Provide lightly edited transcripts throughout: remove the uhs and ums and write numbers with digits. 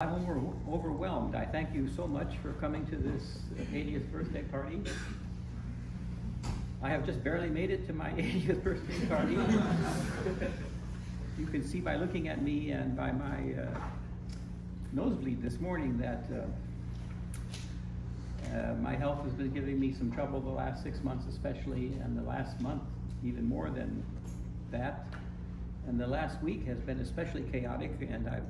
I'm overwhelmed. I thank you so much for coming to this 80th birthday party. I have just barely made it to my 80th birthday party. You can see by looking at me and by my nosebleed this morning that my health has been giving me some trouble the last 6 months especially, and the last month even more than that. And the last week has been especially chaotic, and I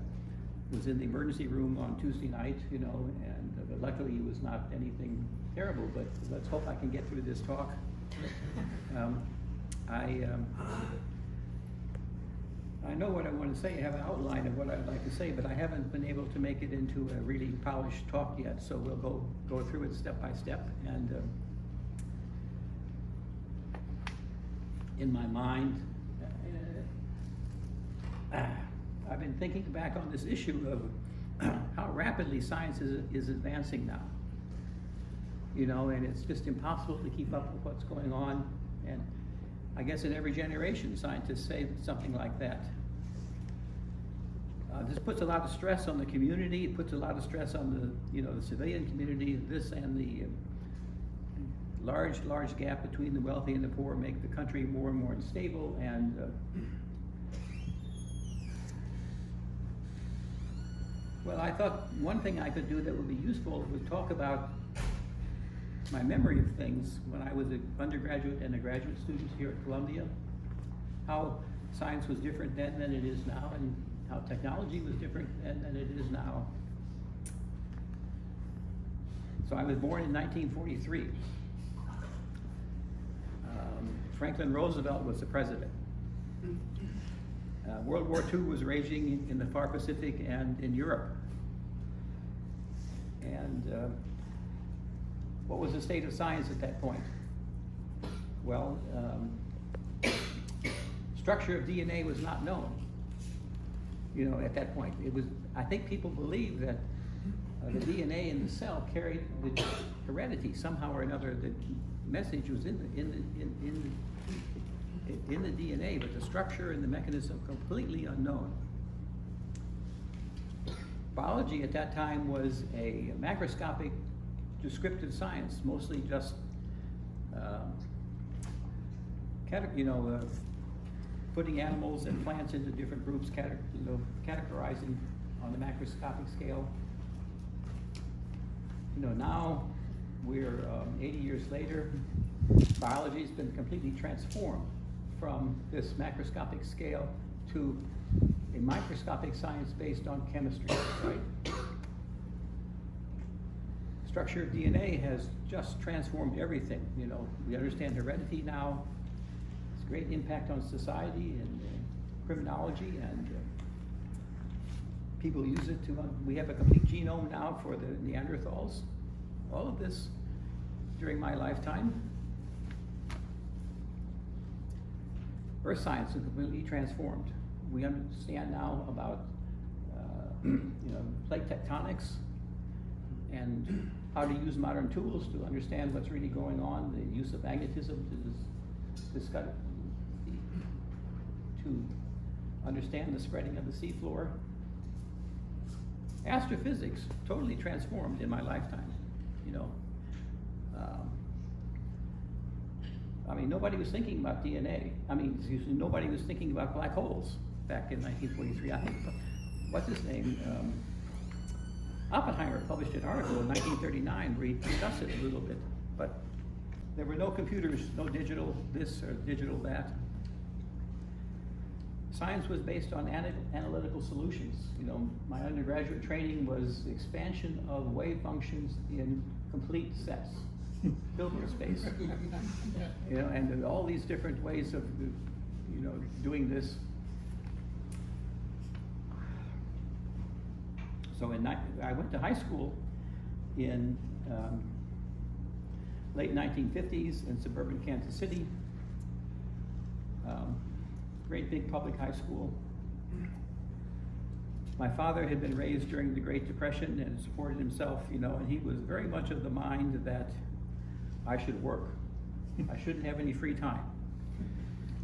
was in the emergency room on Tuesday night, you know, and luckily it was not anything terrible, but let's hope I can get through this talk. I know what I want to say. I have an outline of what I'd like to say, but I haven't been able to make it into a really polished talk yet, so we'll go through it step by step. And in my mind, I've been thinking back on this issue of how rapidly science is advancing now. You know, and it's just impossible to keep up with what's going on. And I guess in every generation, scientists say something like that. This puts a lot of stress on the community. It puts a lot of stress on the, you know, the civilian community. This and the large gap between the wealthy and the poor make the country more and more unstable. And well, I thought one thing I could do that would be useful was talk about my memory of things when I was an undergraduate and a graduate student here at Columbia, how science was different then than it is now, and how technology was different then than it is now. So I was born in 1943. Franklin Roosevelt was the president. World War II was raging in the far Pacific and in Europe. And what was the state of science at that point? Well, structure of DNA was not known, you know, at that point. It was, I think people believed that the DNA in the cell carried the heredity somehow or another. The message was in the DNA, but the structure and the mechanism completely unknown. Biology at that time was a macroscopic descriptive science, mostly just putting animals and plants into different groups, categorizing on the macroscopic scale. You know, now we're 80 years later, biology has been completely transformed from this macroscopic scale to a microscopic science based on chemistry, right? Structure of DNA has just transformed everything. You know, we understand heredity now. It's a great impact on society and criminology, and people use it to, we have a complete genome now for the Neanderthals. All of this during my lifetime. Earth science is completely transformed. We understand now about plate tectonics and how to use modern tools to understand what's really going on, the use of magnetism to discuss, to understand the spreading of the seafloor. Astrophysics, totally transformed in my lifetime, you know. I mean, nobody was thinking about DNA. I mean, excuse me, nobody was thinking about black holes back in 1943. I think, what's his name? Oppenheimer published an article in 1939 where he discussed it a little bit, but there were no computers, no digital this or digital that. Science was based on analytical solutions. You know, my undergraduate training was expansion of wave functions in complete sets. Hilbert space, you know, and all these different ways of, you know, doing this. So I went to high school in late 1950s in suburban Kansas City. Great big public high school. My father had been raised during the Great Depression and supported himself, you know, and he was very much of the mind that I should work. I shouldn't have any free time.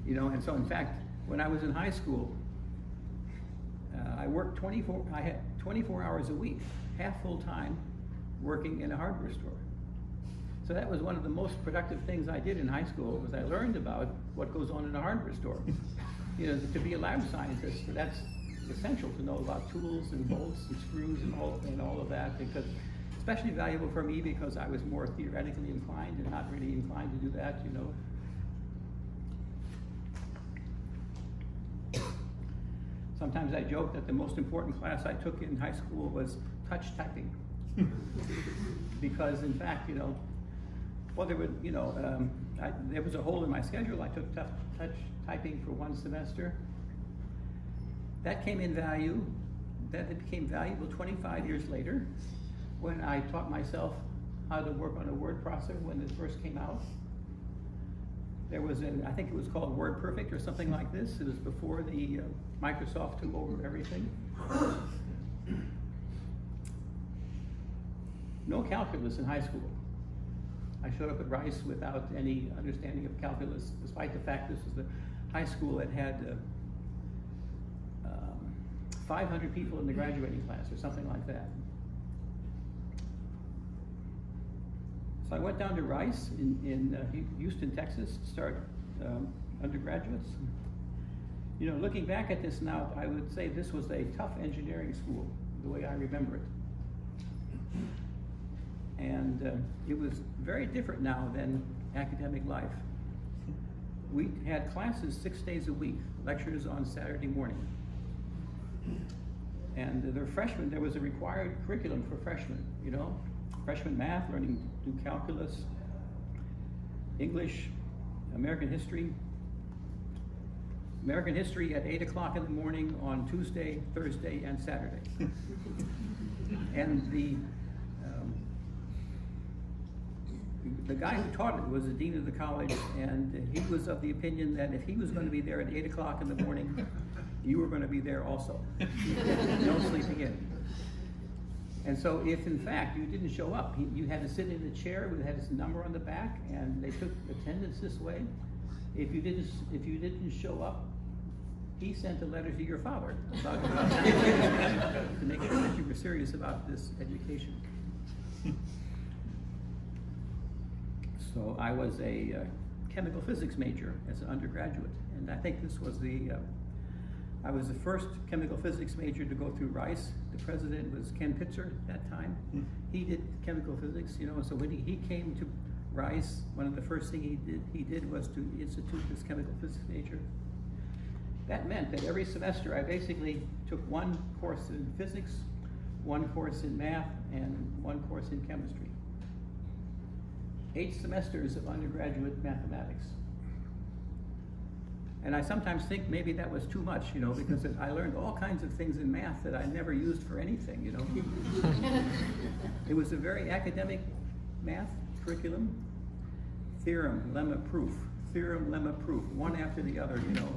You know, and so in fact, when I was in high school, I had 24 hours a week, half full time, working in a hardware store. So that was one of the most productive things I did in high school, was I learned about what goes on in a hardware store. You know, to be a lab scientist, that's essential to know about tools and bolts and screws and all of that, because especially valuable for me because I was more theoretically inclined and not really inclined to do that, you know. Sometimes I joke that the most important class I took in high school was touch typing. Because in fact, you know, well, there would, you know, there was a hole in my schedule. I took touch typing for one semester. That came in value. That it became valuable 25 years later when I taught myself how to work on a word processor when it first came out. There was I think it was called WordPerfect or something like this. It was before the Microsoft took over everything. No calculus in high school. I showed up at Rice without any understanding of calculus, despite the fact this was the high school that had 500 people in the graduating class or something like that. So I went down to Rice in Houston, Texas, to start undergraduates. You know, looking back at this now, I would say this was a tough engineering school, the way I remember it. And it was very different now than academic life. We had classes 6 days a week, lectures on Saturday morning. And the freshmen, there was a required curriculum for freshmen, you know? Freshman math, learning to do calculus, English, American history. American history at 8 o'clock in the morning on Tuesday, Thursday, and Saturday. And the guy who taught it was the dean of the college, and he was of the opinion that if he was going to be there at 8 o'clock in the morning, you were going to be there also. No sleeping in. And so if, in fact, you didn't show up, you had to sit in a chair that had his number on the back, and they took attendance this way. If you didn't show up, he sent a letter to your father about to make sure that you were serious about this education. So I was a chemical physics major as an undergraduate, and I think this was I was the first chemical physics major to go through Rice. The president was Ken Pitzer at that time. He did chemical physics, you know, so when he came to Rice, one of the first things he did was to institute this chemical physics major. That meant that every semester I basically took one course in physics, one course in math, and one course in chemistry. 8 semesters of undergraduate mathematics. And I sometimes think maybe that was too much, you know, because I learned all kinds of things in math that I never used for anything, you know. It was a very academic math curriculum. Theorem, lemma, proof, one after the other, you know,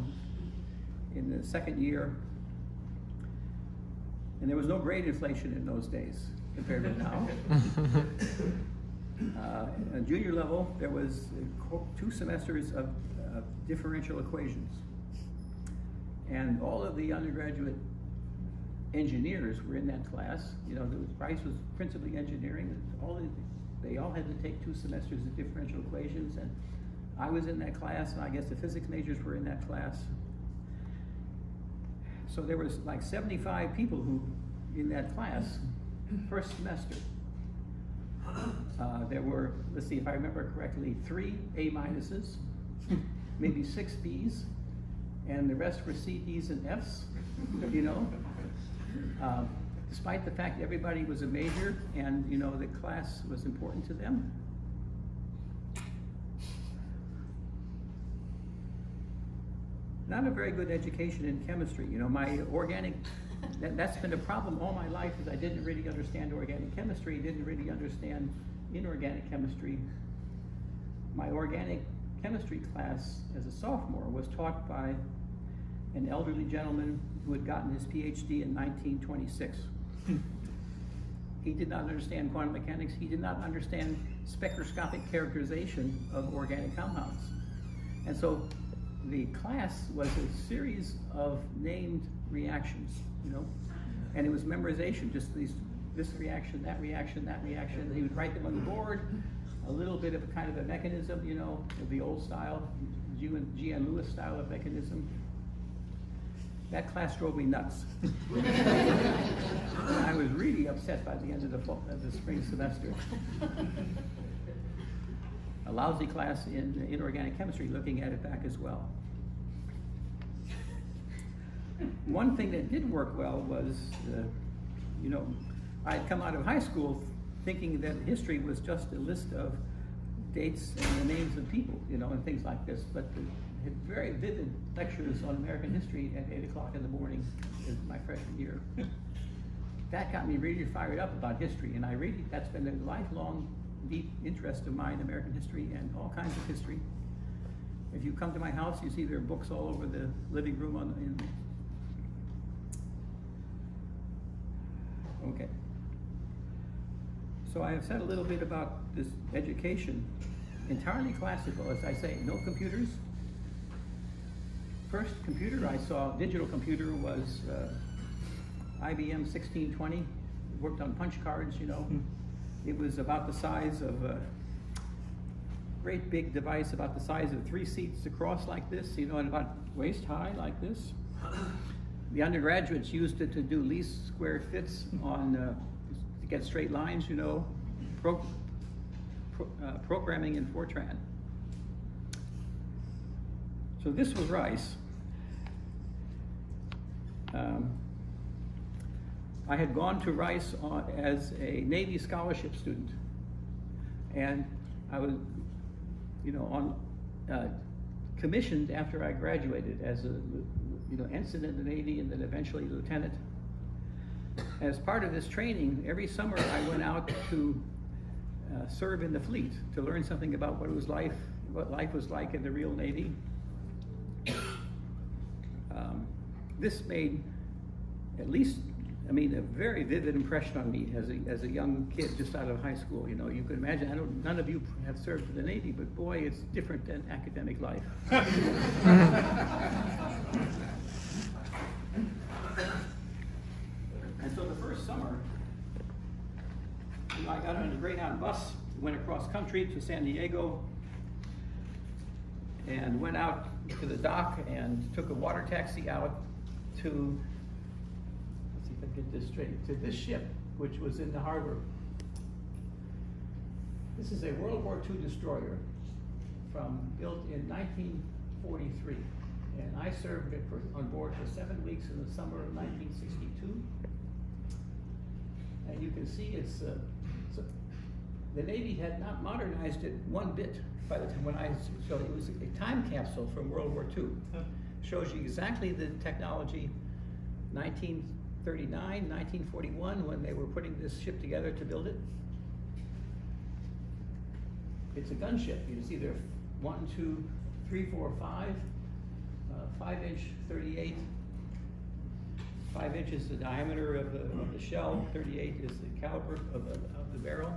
in the second year. And there was no grade inflation in those days compared to now. At junior level, there was 2 semesters of differential equations. And all of the undergraduate engineers were in that class. You know, Rice was principally engineering. They all had to take 2 semesters of differential equations. And I was in that class, and I guess the physics majors were in that class. So there was like 75 people in that class, first semester. There were, let's see if I remember correctly, 3 A-minuses, maybe 6 B's, and the rest were C, D's, and F's, you know. Despite the fact everybody was a major and, you know, the class was important to them. Not a very good education in chemistry, you know. My organic, that's been a problem all my life, is I didn't really understand organic chemistry, didn't really understand inorganic chemistry. My organic chemistry class as a sophomore was taught by an elderly gentleman who had gotten his PhD in 1926. He did not understand quantum mechanics. He did not understand spectroscopic characterization of organic compounds. And so the class was a series of named reactions, you know. And it was memorization, just these, this reaction, that reaction, that reaction. And he would write them on the board, a little bit of a kind of a mechanism, you know, of the old style, G.N. Lewis style of mechanism. That class drove me nuts. I was really upset by the end of the, fall, of the spring semester. A lousy class in inorganic chemistry, looking at it back as well. One thing that did work well was, you know, I'd come out of high school thinking that history was just a list of dates and the names of people, you know, and things like this, but had very vivid lectures on American history at 8 o'clock in the morning in my freshman year. That got me really fired up about history, and I really, that's been a lifelong deep interest of mine, American history and all kinds of history. If you come to my house, you see there are books all over the living room on Okay. So I have said a little bit about this education, entirely classical, as I say, no computers. First computer I saw, digital computer, was IBM 1620. It worked on punch cards, you know. It was about the size of a great big device, about the size of 3 seats across like this, you know, and about waist high like this. The undergraduates used it to do least square fits on, to get straight lines, you know, programming in Fortran. So this was Rice. I had gone to Rice on, as a Navy scholarship student, and I was, you know, on commissioned after I graduated as a, you know, ensign in the Navy and then eventually lieutenant. As part of this training, every summer I went out to serve in the fleet to learn something about what it was life, what life was like in the real Navy. This made at least, I mean, a very vivid impression on me as a young kid just out of high school. You know, you could imagine, I don't, none of you have served in the Navy, but boy, it's different than academic life. And so the first summer, you know, I got on a Greyhound bus, went across country to San Diego, and went out to the dock and took a water taxi out to, let's see if I get this straight, to this ship, which was in the harbor. This is a World War II destroyer from, built in 1943. And I served on board for 7 weeks in the summer of 1962. And you can see it's the Navy had not modernized it one bit. By the time when I, so it was a time capsule from World War II. Shows you exactly the technology, 1939, 1941, when they were putting this ship together to build it. It's a gunship. You can see there are 1, 2, 3, 4, 5, 5-inch, 38. 5 inch is the diameter of the shell, 38 is the caliber of the barrel.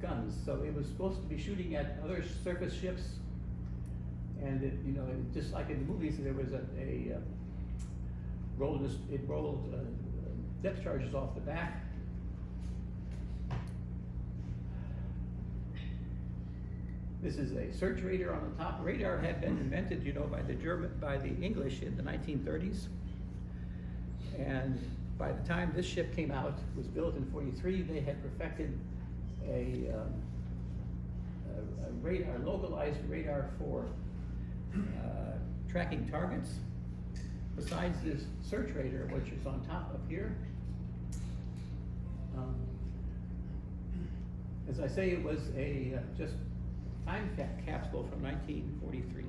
Guns, so it was supposed to be shooting at other surface ships, and it, you know, it, just like in the movies, there was a rolled depth charges off the back. This is a search radar on the top. Radar had been invented, you know, by the English in the 1930s, and by the time this ship came out, was built in 43, they had perfected a radar, localized radar for tracking targets. Besides this search radar, which is on top up here, as I say, it was a just time capsule from 1943.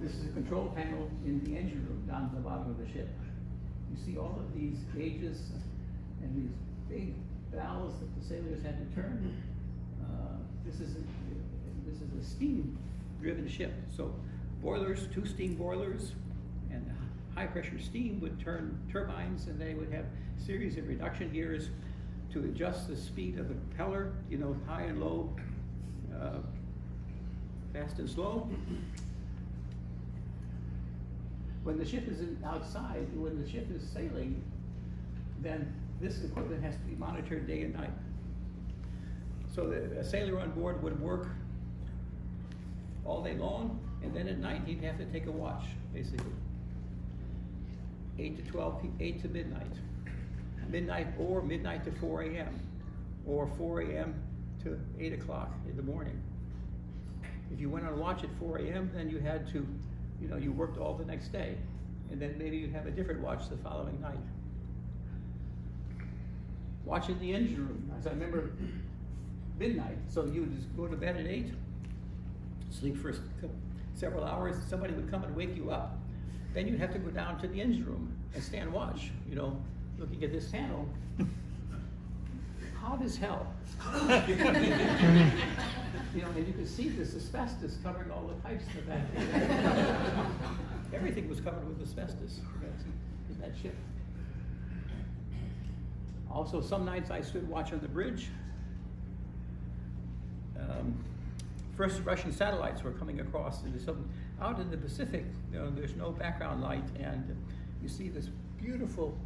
This is a control panel in the engine room down at the bottom of the ship. You see all of these gauges and these big valves that the sailors had to turn. This is a steam-driven ship. So boilers, 2 steam boilers, and high-pressure steam would turn turbines, and they would have a series of reduction gears to adjust the speed of the propeller, you know, high and low, fast and slow. When the ship is outside, when the ship is sailing, then this equipment has to be monitored day and night. So that a sailor on board would work all day long, and then at night he'd have to take a watch, basically. 8 to 12, 8 to midnight. Midnight or midnight to 4 a.m. or 4 a.m. to 8 o'clock in the morning. If you went on watch at 4 a.m., then you had to, you know, you worked all the next day, and then maybe you'd have a different watch the following night. Watch in the engine room, as I remember, midnight. So you would just go to bed at 8, sleep for several hours, somebody would come and wake you up. Then you'd have to go down to the engine room and stand watch, you know, looking at this panel. Hot as hell. You know, and you could see this asbestos covering all the pipes in the back. Everything was covered with asbestos in that ship. Also, some nights I stood watch on the bridge. First Russian satellites were coming across, and so out in the Pacific, you know, there's no background light, and you see this beautiful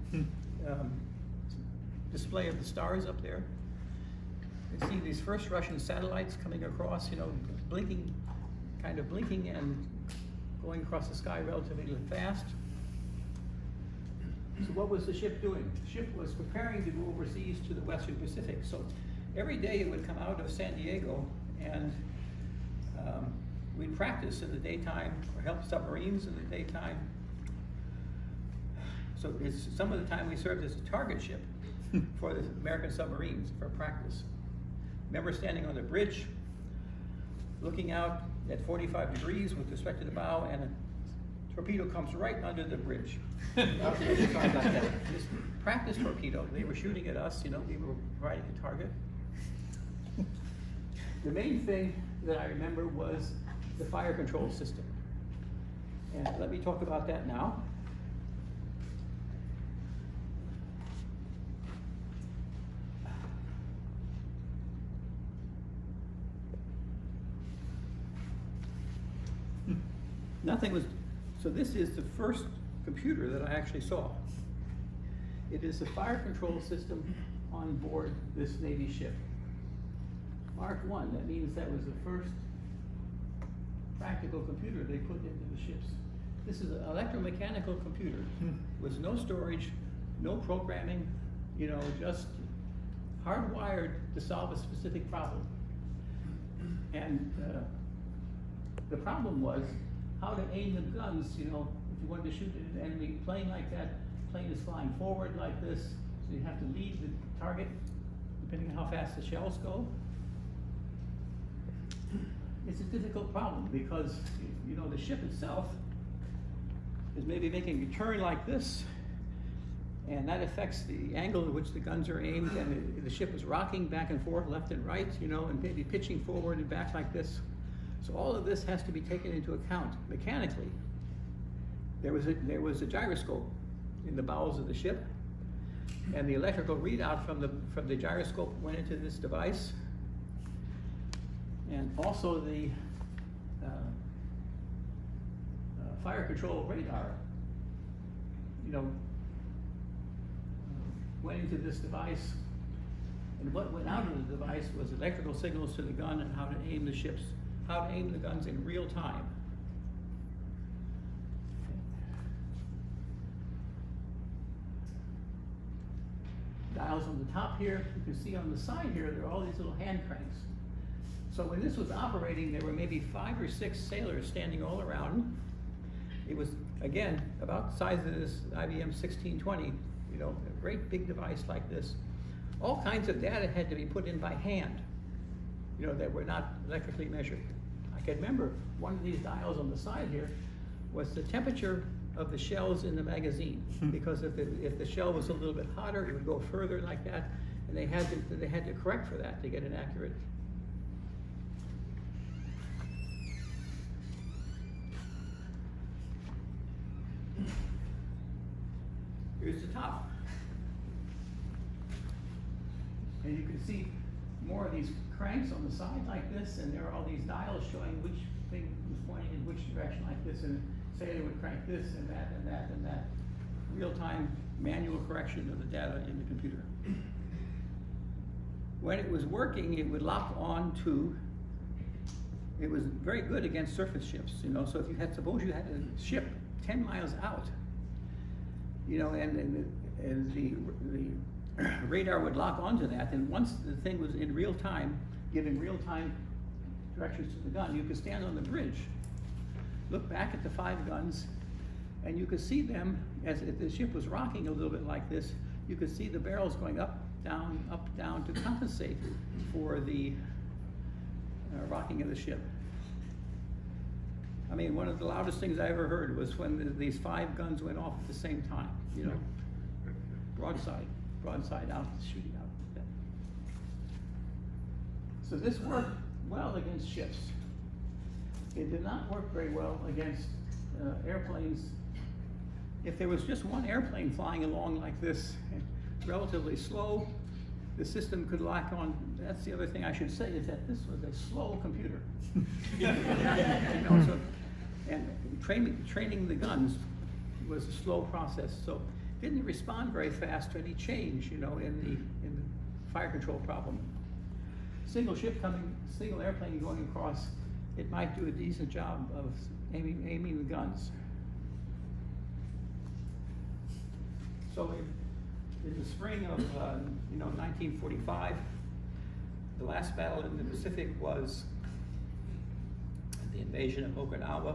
display of the stars up there. You see these first Russian satellites coming across, you know, blinking, kind of blinking and going across the sky relatively fast. So what was the ship doing? The ship was preparing to go overseas to the Western Pacific. So every day it would come out of San Diego, and we'd practice in the daytime, or help submarines in the daytime. So it's, some of the time we served as a target ship for the American submarines for practice. Remember standing on the bridge, looking out at 45 degrees with respect to the bow, and a torpedo comes right under the bridge. Just practice torpedo. They were shooting at us, you know, we were providing a target. The main thing that I remember was the fire control system. And let me talk about that now. Nothing was, so this is the first computer that I actually saw. It is the fire control system on board this Navy ship. Mark I, that means that was the first practical computer they put into the ships. This is an electromechanical computer with no storage, no programming, you know, just hardwired to solve a specific problem. And the problem was how to aim the guns, you know, if you wanted to shoot an enemy plane like that, plane is flying forward like this, so you have to lead the target, depending on how fast the shells go. It's a difficult problem because, you know, the ship itself is maybe making a turn like this, and that affects the angle at which the guns are aimed, and the ship is rocking back and forth, left and right, you know, and maybe pitching forward and back like this. So all of this has to be taken into account mechanically. There was a gyroscope in the bowels of the ship, and the electrical readout from the gyroscope went into this device. And also the fire control radar, you know, went into this device. And what went out of the device was electrical signals to the gun and how to aim the ships. How to aim the guns in real time. Dials on the top here, you can see on the side here, there are all these little hand cranks. So when this was operating, there were maybe 5 or 6 sailors standing all around. It was, again, about the size of this IBM 1620, you know, a great big device like this. All kinds of data had to be put in by hand, you know, that were not electrically measured. I can remember one of these dials on the side here was the temperature of the shells in the magazine, because if the shell was a little bit hotter, it would go further like that, and they had to correct for that to get an accurate. Here's the top. And you can see more of these cranks on the side like this, and there are all these dials showing which thing was pointing in which direction like this, and say they would crank this and that and that and that. Real-time manual correction of the data in the computer. When it was working, it would lock on to, it was very good against surface ships, you know, so if you had, suppose you had a ship 10 miles out, you know, and the radar would lock onto that, and once the thing was in real time, giving real time directions to the gun, you could stand on the bridge, look back at the 5 guns, and you could see them, as the ship was rocking a little bit like this, you could see the barrels going up, down to compensate for the rocking of the ship. I mean, one of the loudest things I ever heard was when these 5 guns went off at the same time, you know, broadside out, shooting out. So this worked well against ships. It did not work very well against airplanes. If there was just one airplane flying along like this, relatively slow, the system could lock on. That's the other thing I should say, is that this was a slow computer. And, also, and training the guns was a slow process, so didn't respond very fast to any change, you know, in the fire control problem. Single ship coming, single airplane going across, it might do a decent job of aiming the guns. So in the spring of 1945, the last battle in the Pacific was the invasion of Okinawa,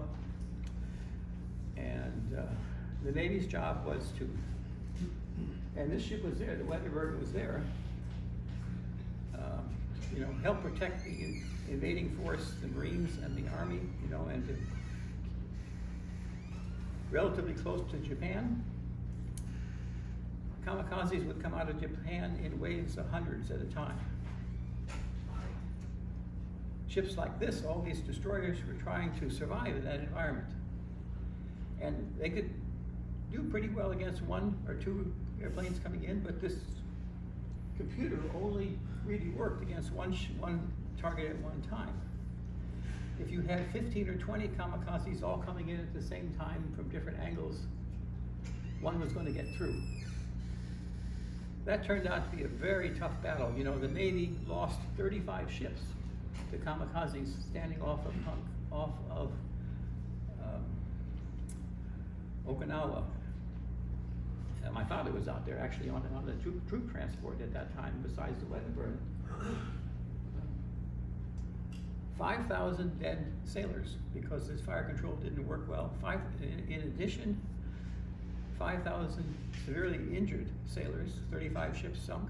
and the Navy's job was to, and this ship was there, the Weather Bird was there, you know, help protect the invading force, the Marines and the Army, you know, and to, relatively close to Japan. Kamikazes would come out of Japan in waves of hundreds at a time. Ships like this, all these destroyers were trying to survive in that environment. And they could do pretty well against 1 or 2 airplanes coming in, but this computer only really worked against one target at one time. If you had 15 or 20 kamikazes all coming in at the same time from different angles, one was going to get through. That turned out to be a very tough battle. You know, the Navy lost 35 ships to kamikazes standing off of Okinawa. And my father was out there actually on the troop transport at that time, besides the Weather Bird. 5,000 dead sailors because this fire control didn't work well. In addition, 5,000 severely injured sailors, 35 ships sunk.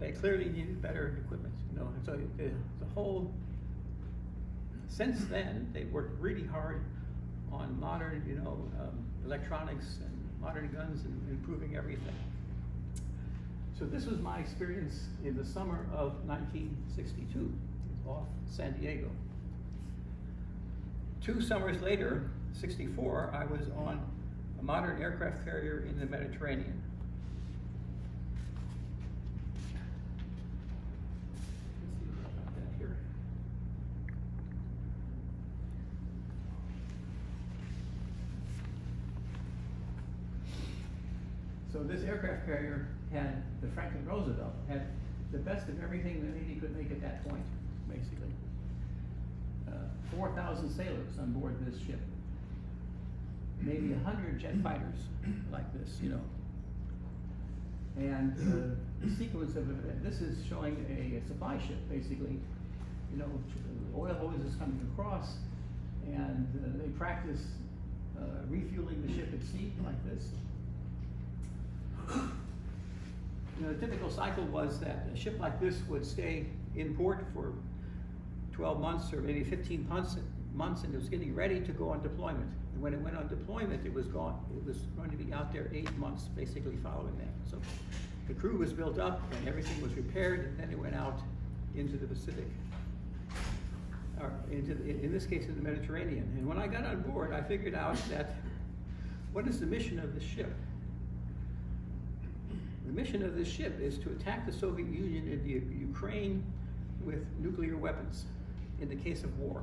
They clearly needed better equipment, you know. So the whole, since then, they worked really hard on modern, you know, electronics and modern guns and improving everything. So this was my experience in the summer of 1962 off San Diego. 2 summers later, 64, I was on a modern aircraft carrier in the Mediterranean. Let's see about that here. So this aircraft carrier had, the Franklin Roosevelt, had the best of everything the Navy could make at that point, basically. 4,000 sailors on board this ship. Maybe 100 jet fighters like this, you know. And the sequence of events, this is showing a supply ship, basically. You know, oil hoses coming across, and they practice refueling the ship at sea like this. You know, the typical cycle was that a ship like this would stay in port for 12 months or maybe 15 months, and it was getting ready to go on deployment. And when it went on deployment, it was gone. It was going to be out there 8 months, basically following that. So the crew was built up and everything was repaired, and then it went out into the Pacific, or into the, in this case, in the Mediterranean. And when I got on board, I figured out that what is the mission of this ship? The mission of this ship is to attack the Soviet Union and Ukraine with nuclear weapons in the case of war.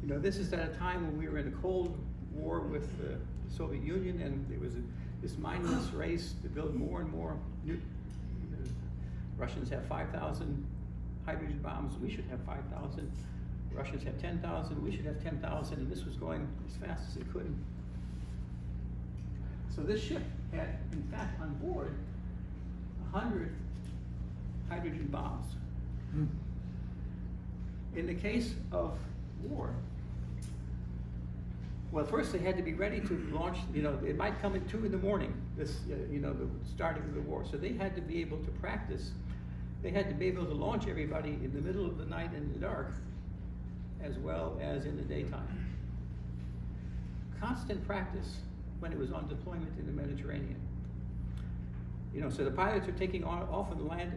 You know, this is at a time when we were in a Cold War with the Soviet Union, and there was this mindless race to build more and more. Russians have 5,000 hydrogen bombs, we should have 5,000. Russians have 10,000, we should have 10,000, and this was going as fast as it could. So this ship had, in fact, on board 100 hydrogen bombs. In the case of war, well, first they had to be ready to launch, you know, it might come at 2 in the morning, this, you know, the starting of the war. So they had to be able to practice. They had to be able to launch everybody in the middle of the night in the dark, as well as in the daytime. Constant practice when it was on deployment in the Mediterranean. You know, so the pilots are taking off on the land,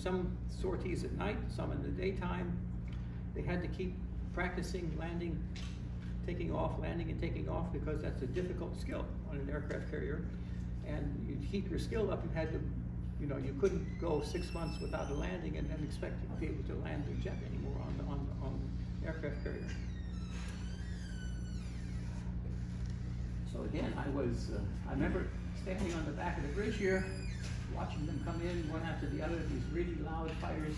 some sorties at night, some in the daytime. They had to keep practicing landing, taking off, landing and taking off, because that's a difficult skill on an aircraft carrier. And you keep your skill up, you had to, you know, you couldn't go 6 months without a landing and then expect to be able to land the jet anymore on the aircraft carrier. So again, I remember standing on the back of the bridge here, watching them come in one after the other, these really loud fires.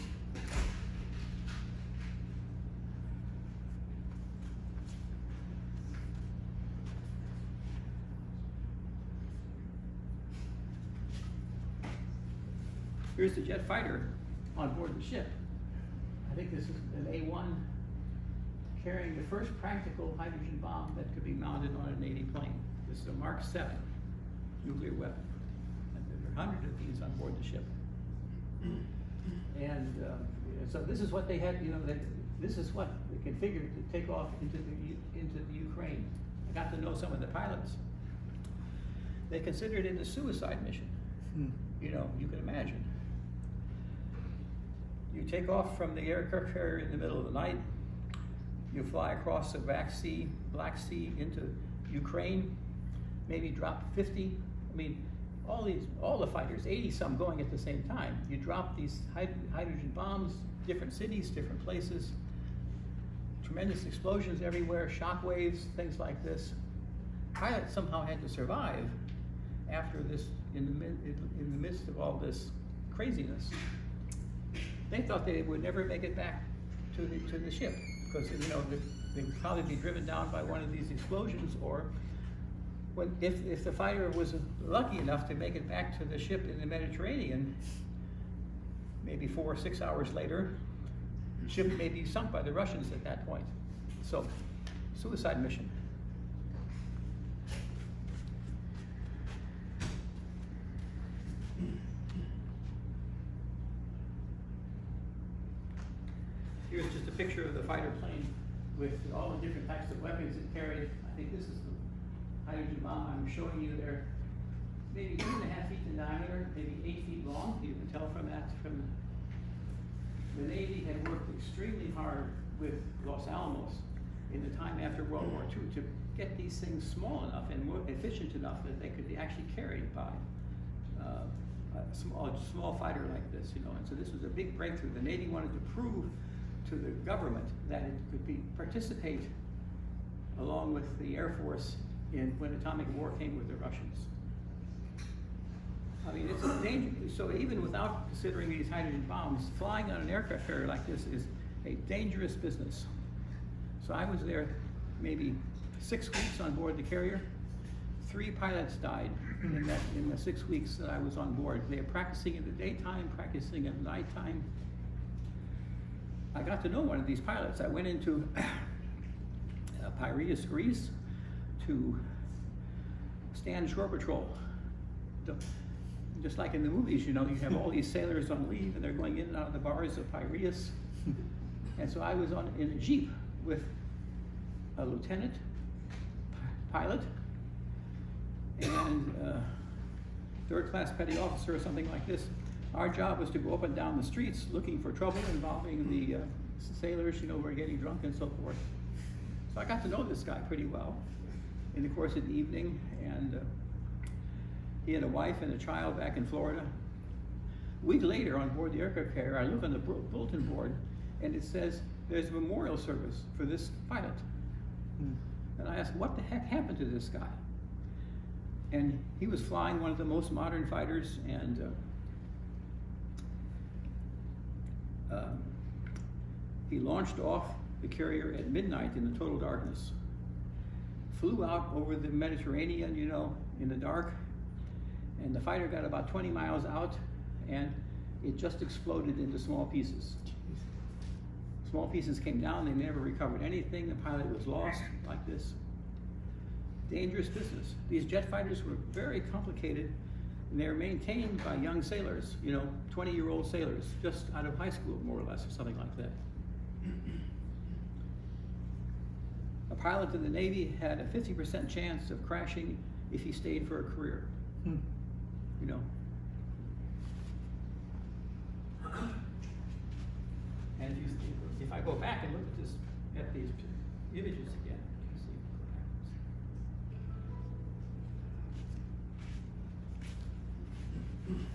Here's the jet fighter on board the ship. I think this is an A-1 carrying the first practical hydrogen bomb that could be mounted on a Navy plane. This is a Mark 7 nuclear weapon. And there are 100 of these on board the ship. And so this is what they had, you know, this is what they configured to take off into the Ukraine. I got to know some of the pilots. They considered it a suicide mission. You know, you can imagine. You take off from the aircraft carrier in the middle of the night. You fly across the Black Sea into Ukraine. Maybe drop 50. I mean, all the fighters, 80 some going at the same time. You drop these hydrogen bombs, different cities, different places. Tremendous explosions everywhere, shock waves, things like this. Pilots somehow had to survive after this. In the midst of all this craziness, they thought they would never make it back to the ship, because, you know, they would probably be driven down by one of these explosions, or if the fighter was lucky enough to make it back to the ship in the Mediterranean, maybe 4 or 6 hours later, the ship may be sunk by the Russians at that point. So, suicide mission. Here's just a picture of the fighter plane with all the different types of weapons it carried. I think this is the hydrogen bomb I'm showing you there. Maybe 2.5 feet in diameter, maybe 8 feet long. You can tell from that. From the Navy had worked extremely hard with Los Alamos in the time after World War II to get these things small enough and more efficient enough that they could be actually carried by a small fighter like this. You know, and so this was a big breakthrough. The Navy wanted to prove to the government that it could participate along with the Air Force in when atomic war came with the Russians. I mean, it's a danger. So even without considering these hydrogen bombs, flying on an aircraft carrier like this is a dangerous business. So I was there maybe 6 weeks on board the carrier. 3 pilots died in the 6 weeks that I was on board. They were practicing in the daytime, practicing at nighttime. I got to know one of these pilots. I went into Piraeus, Greece, to stand shore patrol. Just like in the movies, you know, you have all these sailors on leave and they're going in and out of the bars of Piraeus. And so I was in a jeep with a lieutenant, pilot, and third-class petty officer or something like this. Our job was to go up and down the streets looking for trouble involving the sailors, you know, who were getting drunk and so forth. So I got to know this guy pretty well in the course of the evening, and He had a wife and a child back in Florida. A week later, on board the aircraft carrier, I look on the bulletin board, and it says there's a memorial service for this pilot. And I asked, what the heck happened to this guy? And he was flying one of the most modern fighters, and he launched off the carrier at midnight in the total darkness, flew out over the Mediterranean, you know, in the dark, and the fighter got about 20 miles out, and it just exploded into small pieces. Small pieces came down, they never recovered anything, the pilot was lost like this. Dangerous business. These jet fighters were very complicated, and they were maintained by young sailors, you know, 20-year-old sailors, just out of high school, more or less, or something like that. A pilot in the Navy had a 50% chance of crashing if he stayed for a career, you know. And if I go back and look at this, at these images again, you see what happens.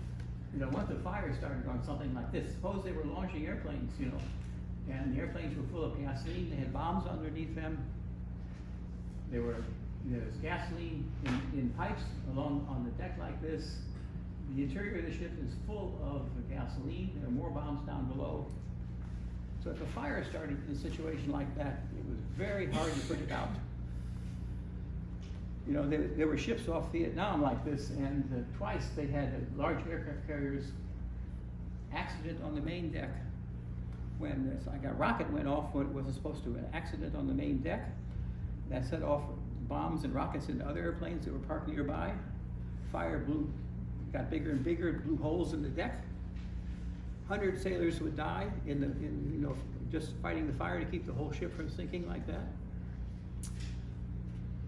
You know, once the fire started on something like this, suppose they were launching airplanes, you know, and the airplanes were full of gasoline, they had bombs underneath them, there was gasoline in pipes along on the deck like this. The interior of the ship is full of gasoline, there are more bombs down below. So if a fire started in a situation like that, it was very hard to put it out. You know, there were ships off Vietnam like this, and twice they had large aircraft carriers accident on the main deck when it's like a rocket went off when it wasn't supposed to. An accident on the main deck that set off bombs and rockets into other airplanes that were parked nearby. Fire got bigger and bigger, blew holes in the deck. 100 sailors would die in you know, just fighting the fire to keep the whole ship from sinking like that.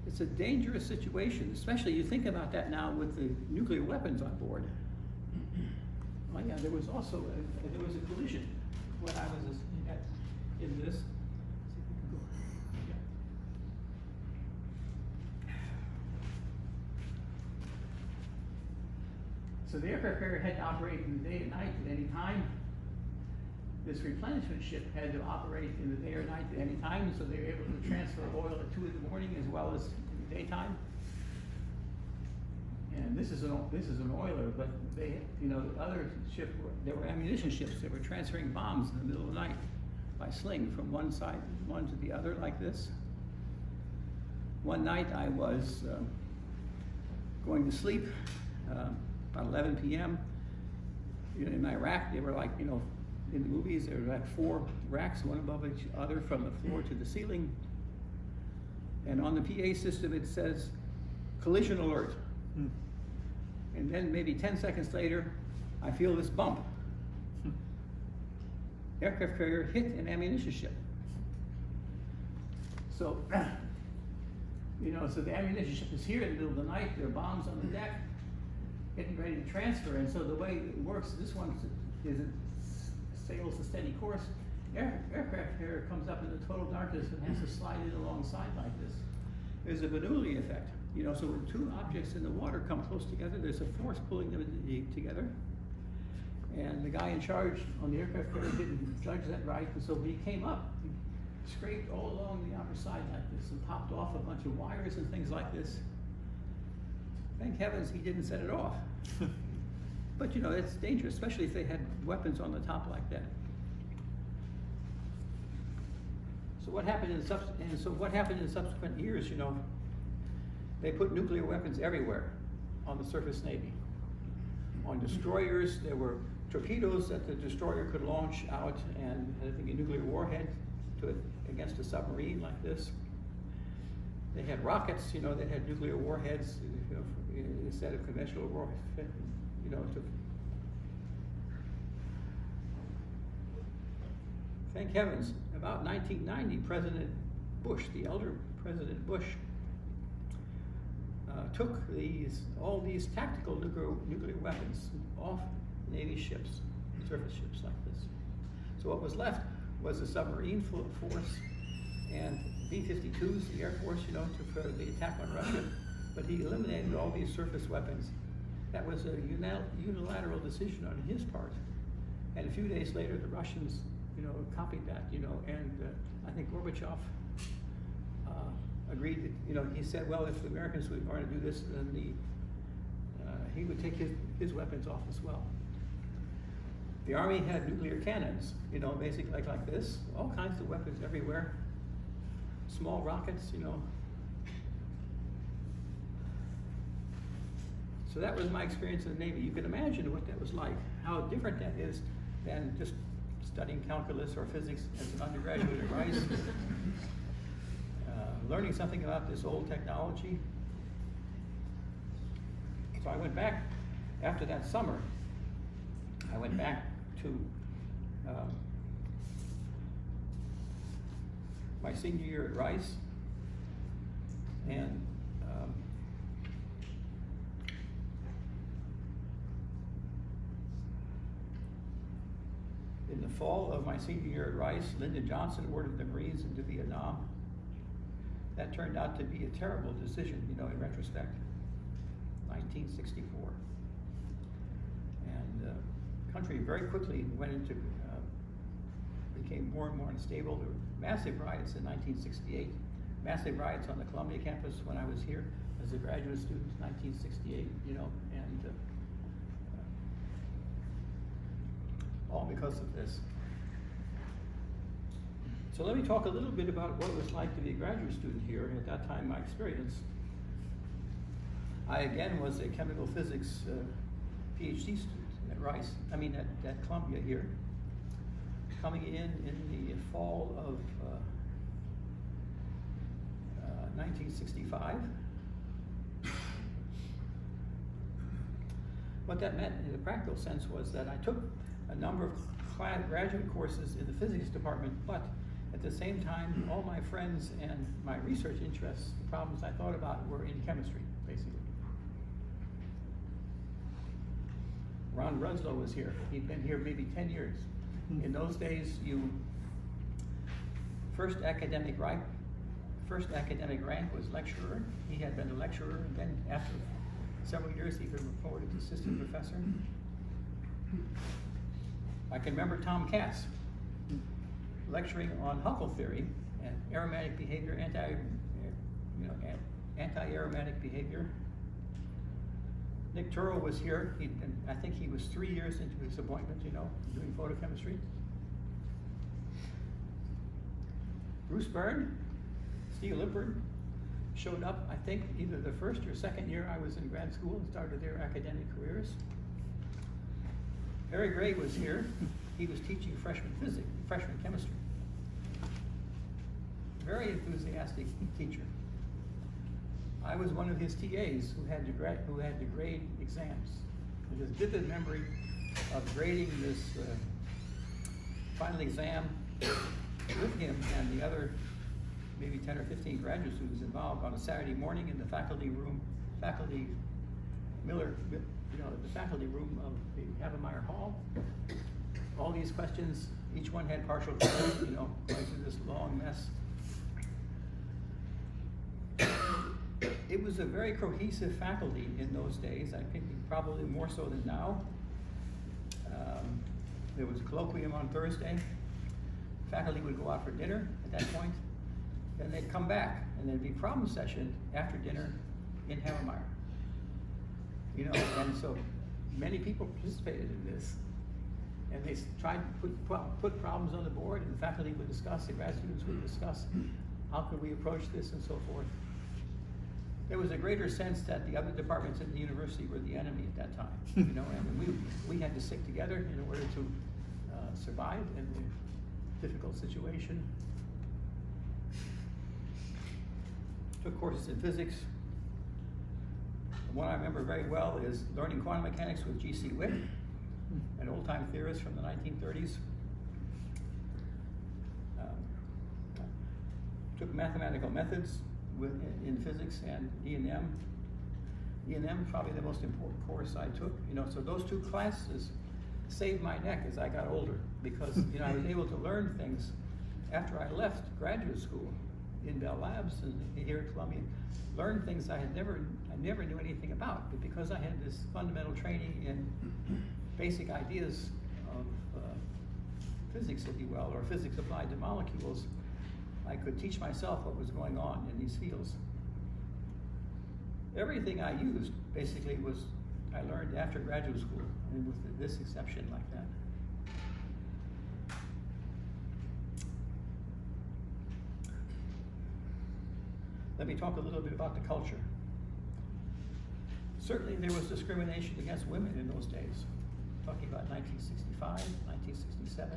It's a dangerous situation, especially you think about that now with the nuclear weapons on board. Oh yeah, there was also there was a collision when I was in this. So the aircraft carrier had to operate in the day and night at any time. This replenishment ship had to operate in the day or night at any time, so they were able to transfer oil at 2 in the morning as well as in the daytime. And this is an oiler, but they, you know, the other ship, there were ammunition ships that were transferring bombs in the middle of the night by sling from one to the other like this. One night I was going to sleep. About 11 p.m. You know, in my rack, they were like, you know, in the movies, there were like 4 racks, one above each other from the floor to the ceiling. And on the PA system, it says, collision alert. And then maybe 10 seconds later, I feel this bump. Aircraft carrier hit an ammunition ship. So, you know, so the ammunition ship is here in the middle of the night, there are bombs on the deck, getting ready to transfer, and so the way it works, this one is it sails a steady course. Aircraft carrier comes up in the total darkness and has to slide in alongside like this. There's a Bernoulli effect, you know. So when two objects in the water come close together, there's a force pulling them together. And the guy in charge on the aircraft carrier didn't judge that right, and so when he came up, he scraped all along the outer side like this and popped off a bunch of wires and things like this. Thank heavens he didn't set it off. But you know, it's dangerous, especially if they had weapons on the top like that. So what happened in subsequent years, you know, they put nuclear weapons everywhere on the surface Navy. On destroyers, there were torpedoes that the destroyer could launch out and I think a nuclear warhead to it against a submarine like this. They had rockets, you know, they had nuclear warheads, you know, instead of conventional warheads, you know. Thank heavens, about 1990, President Bush, the elder President Bush, took all these tactical nuclear weapons off Navy ships, surface ships like this. So what was left was a submarine force and B-52s, the Air Force, you know, for the attack on Russia. But he eliminated all these surface weapons That was a unilateral decision on his part. And a few days later, the Russians, copied that, and I think Gorbachev agreed that, he said, well, if the Americans were going to do this, then he would take his weapons off as well. The army had nuclear cannons, basically like this, all kinds of weapons everywhere, small rockets, So that was my experience in the Navy. You can imagine what that was like, how different that is than just studying calculus or physics as an undergraduate at Rice, learning something about this old technology. So I went back after that summer. I went back to my senior year at Rice, and in the fall of my senior year at Rice, Lyndon Johnson ordered the Marines into Vietnam. That turned out to be a terrible decision, in retrospect. 1964. And the country very quickly went into, became more and more unstable. There were massive riots in 1968, massive riots on the Columbia campus when I was here as a graduate student, 1968, and all because of this. So let me talk a little bit about what it was like to be a graduate student here, and at that time my experience. I again was a chemical physics PhD student at Rice, I mean at Columbia here, coming in the fall of 1965. What that meant in the practical sense was that I took a number of graduate courses in the physics department, but at the same time, all my friends and my research interests, the problems I thought about were in chemistry, basically. Ron Ruslow was here. He'd been here maybe 10 years. In those days, first academic rank was lecturer. He had been a lecturer, and then after several years, he had been promoted to assistant professor. I can remember Tom Katz lecturing on Huckel theory and aromatic behavior, anti-aromatic behavior. Nick Turrell was here. He'd been, I think he was 3 years into his appointment, doing photochemistry. Bruce Byrne, Steve Lippard showed up, I think, either the first or second year I was in grad school and started their academic careers. Barry Gray was here. He was teaching freshman chemistry. Very enthusiastic teacher. I was one of his TAs who had to grade exams. I have this vivid memory of grading this final exam with him and the other maybe 10 or 15 graduate students involved on a Saturday morning in the faculty room, the faculty room of the Havemeyer Hall. All these questions, each one had partial questions, going through this long mess. It was a very cohesive faculty in those days, I think probably more so than now. There was a colloquium on Thursday. Faculty would go out for dinner at that point. Then they'd come back, and there'd be problem session after dinner in Havemeyer. And so many people participated in this. And they tried to put problems on the board, and the faculty would discuss, the grad students would discuss, how could we approach this, and so forth. There was a greater sense that the other departments at the university were the enemy at that time, and we had to stick together in order to survive in the difficult situation. Took courses in physics. One I remember very well is learning quantum mechanics with G.C. Wick, an old-time theorist from the 1930s. Took mathematical methods in physics and E&M. E&M probably the most important course I took. So those two classes saved my neck as I got older because I was able to learn things after I left graduate school in Bell Labs and here at Columbia, learned things I never knew anything about. But because I had this fundamental training in basic ideas of physics, if you will, or physics applied to molecules, I could teach myself what was going on in these fields. Everything I used basically was I learned after graduate school, and with this exception like that. Let me talk a little bit about the culture. Certainly there was discrimination against women in those days. I'm talking about 1965, 1967.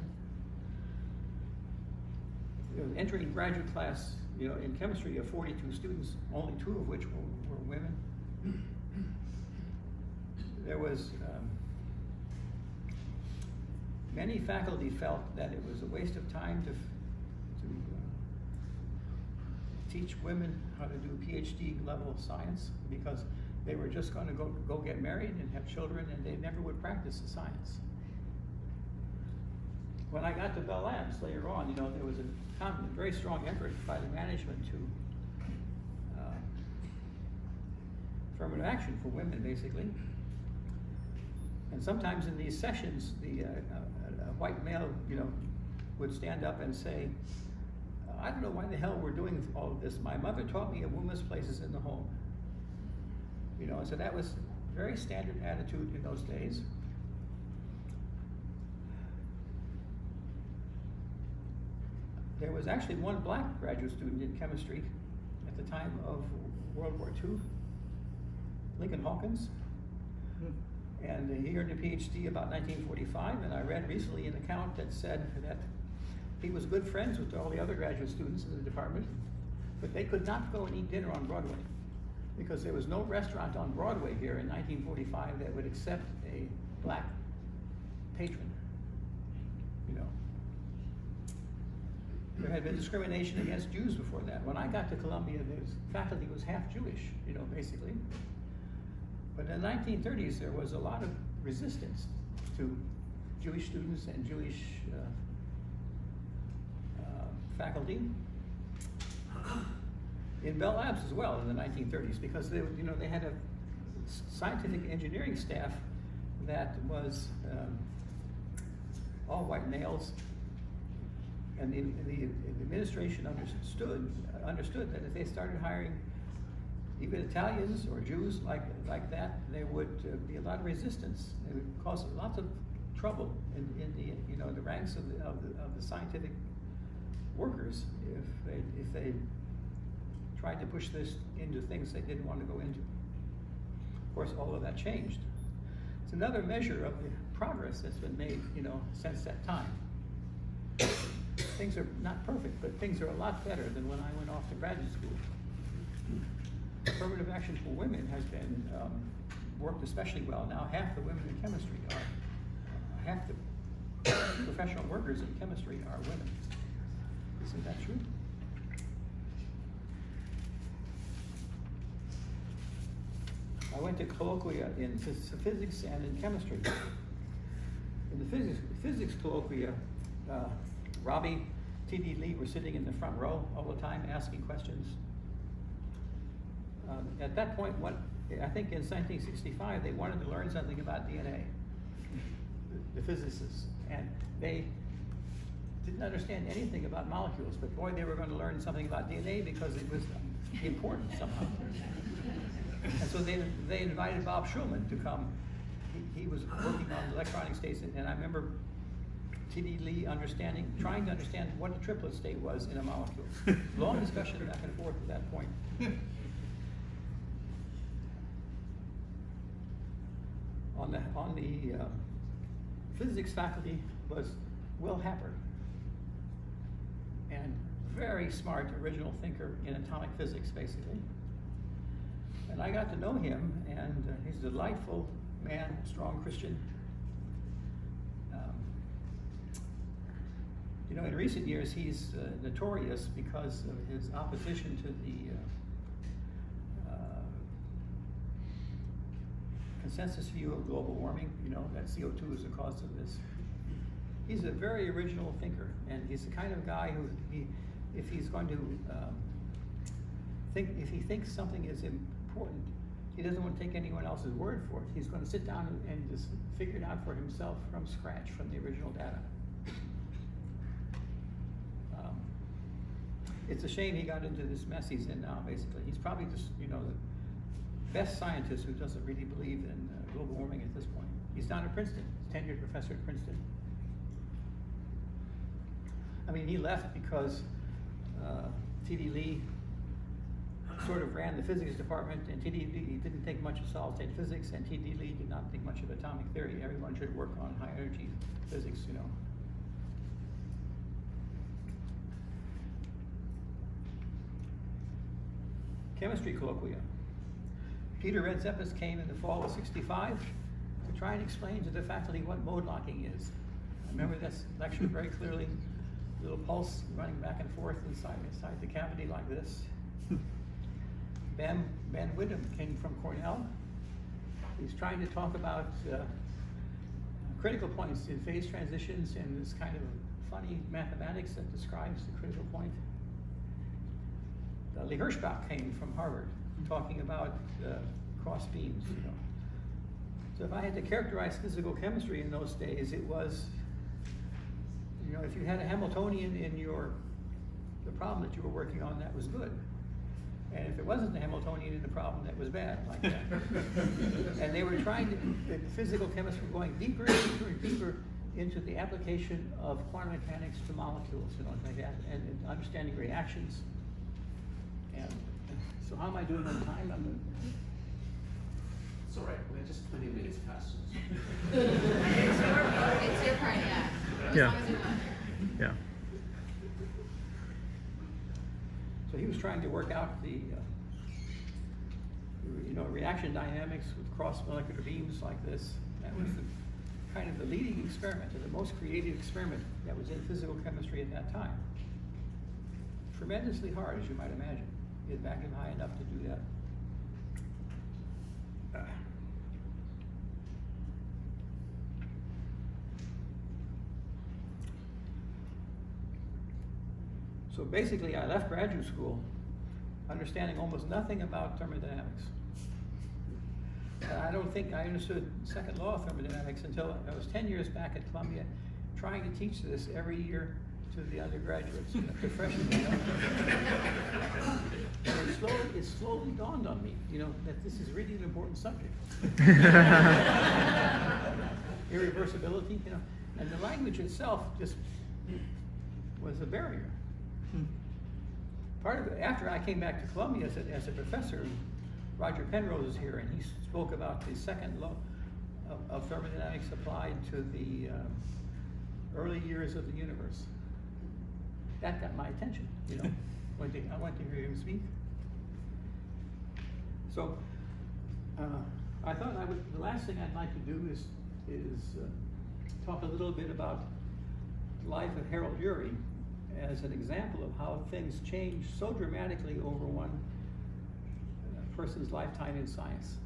There was an entering graduate class, you know, in chemistry of 42 students, only 2 of which were women. There was, many faculty felt that it was a waste of time to teach women how to do PhD level science, because they were just going to go get married and have children, and they never would practice the science. When I got to Bell Labs later on, you know, there was a very strong effort by the management to affirmative action for women, basically. And sometimes in these sessions, the a white male, you know, would stand up and say, "I don't know why the hell we're doing all of this. My mother taught me a woman's place is in the home." You know, so that was a very standard attitude in those days. There was actually one black graduate student in chemistry at the time of World War II, Lincoln Hawkins, and he earned a PhD about 1945, and I read recently an account that said that he was good friends with all the other graduate students in the department, but they could not go and eat dinner on Broadway, because there was no restaurant on Broadway here in 1945 that would accept a black patron, you know. There had been discrimination against Jews before that. When I got to Columbia, the faculty was half Jewish, you know, basically. But in the 1930s, there was a lot of resistance to Jewish students and Jewish faculty. In Bell Labs as well in the 1930s, because they, you know, they had a scientific engineering staff that was all white males. And the administration understood that if they started hiring even Italians or Jews like that, there would be a lot of resistance. It would cause lots of trouble in the, you know, the ranks of the scientific workers if they tried to push this into things they didn't want to go into. Of course, all of that changed. It's another measure of the progress that's been made, you know, since that time. Things are not perfect, but things are a lot better than when I went off to graduate school. Affirmative action for women has been worked especially well. Now half the women in chemistry are, half the professional workers in chemistry are women. Isn't that true? I went to colloquia in physics and in chemistry. In the physics colloquia, Robbie T.D. Lee were sitting in the front row all the time asking questions. At that point, I think in 1965, they wanted to learn something about DNA, the physicists. And they didn't understand anything about molecules, but boy, they were going to learn something about DNA because it was important somehow. And so they invited Bob Schulman to come. He was working on electronic states, and I remember T.D. Lee trying to understand what a triplet state was in a molecule. Long discussion back and forth at that point. On the physics faculty was Will Happer, and very smart original thinker in atomic physics, basically. And I got to know him, and he's a delightful man, strong Christian. You know, in recent years, he's notorious because of his opposition to the consensus view of global warming, you know, that CO2 is the cause of this. He's a very original thinker, and he's the kind of guy who, if he's going to if he thinks something is important, he doesn't want to take anyone else's word for it. He's going to sit down and just figure it out for himself from scratch, from the original data. It's a shame he got into this mess he's in now, basically. He's probably just, you know, the best scientist who doesn't really believe in global warming at this point. He's down at Princeton. He's a tenured professor at Princeton. I mean, he left because T.D. Lee sort of ran the physics department, and T.D. Lee didn't think much of solid state physics, and T.D. Lee did not think much of atomic theory. Everyone should work on high energy physics, you know. Chemistry colloquia. Peter Red Zeppes came in the fall of '65 to try and explain to the faculty what mode locking is. I remember this lecture very clearly. Little pulse running back and forth inside the cavity like this. Ben Widom came from Cornell. He's trying to talk about critical points in phase transitions and this kind of funny mathematics that describes the critical point. Lee Hirschbach came from Harvard, talking about cross beams, you know. So if I had to characterize physical chemistry in those days, it was, you know, if you had a Hamiltonian in the problem that you were working on, that was good. And if it wasn't a Hamiltonian in the problem, that was bad, like that. And they were trying to, physical chemists were going deeper and deeper and deeper into the application of quantum mechanics to molecules, you know, like that, and understanding reactions. And so how am I doing on time? It's all right, we're just 20 minutes past. It's your part, yeah. Yeah. So he was trying to work out the, you know, reaction dynamics with cross molecular beams like this. That was kind of the leading experiment, or the most creative experiment that was in physical chemistry at that time. Tremendously hard, as you might imagine. Get vacuum high enough to do that. So basically, I left graduate school understanding almost nothing about thermodynamics. I don't think I understood second law of thermodynamics until I was 10 years back at Columbia, trying to teach this every year to the undergraduates, the freshmen. You know. And it slowly dawned on me, you know, that this is really an important subject. Irreversibility, you know, and the language itself just was a barrier. Part of it, after I came back to Columbia as a professor, Roger Penrose is here, and he spoke about the second law of thermodynamics applied to the early years of the universe. That got my attention, you know. I went to hear him speak. So I thought I would, the last thing I'd like to do is talk a little bit about the life of Harold Urey, as an example of how things change so dramatically over one person's lifetime in science.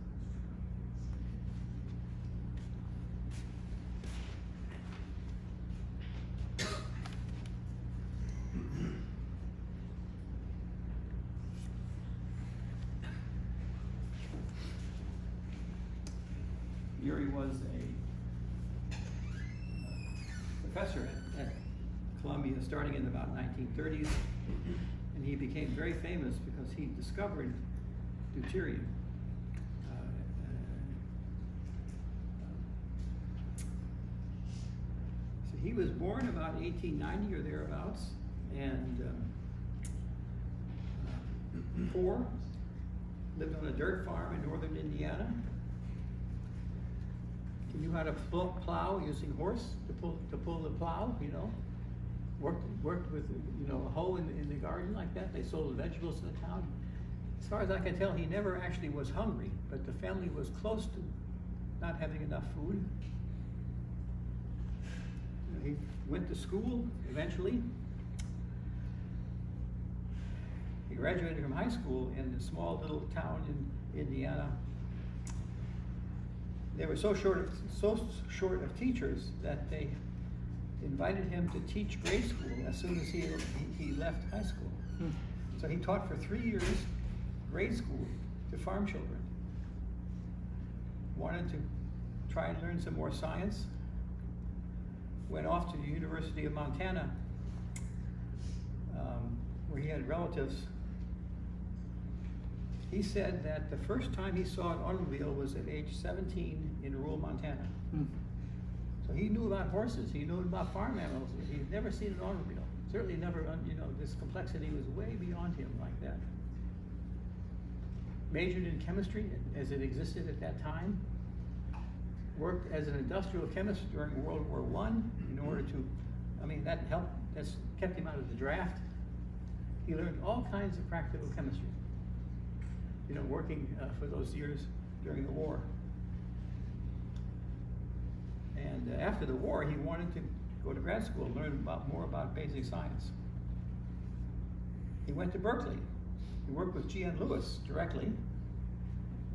Urey was a professor at Columbia starting in about 1930s, and he became very famous because he discovered deuterium. So he was born about 1890 or thereabouts, and poor, lived on a dirt farm in northern Indiana. He knew how to plow using horse to pull the plow, you know. Worked with, you know, a hoe in the garden like that. They sold vegetables in the town. As far as I can tell, he never actually was hungry, but the family was close to not having enough food. He went to school eventually. He graduated from high school in a small little town in Indiana. They were so short of teachers that they invited him to teach grade school as soon as he left high school. So he taught for 3 years grade school to farm children. Wanted to try and learn some more science. Went off to the University of Montana, where he had relatives. He said that the first time he saw an automobile was at age 17 in rural Montana. Mm. So he knew about horses, he knew about farm animals, he'd never seen an automobile. Certainly never, you know, this complexity was way beyond him like that. Majored in chemistry as it existed at that time. Worked as an industrial chemist during World War I in order to, I mean, that helped, that's kept him out of the draft. He learned all kinds of practical chemistry, you know, working for those years during the war. And after the war, he wanted to go to grad school, learn about more about basic science. He went to Berkeley. He worked with G.N. Lewis directly.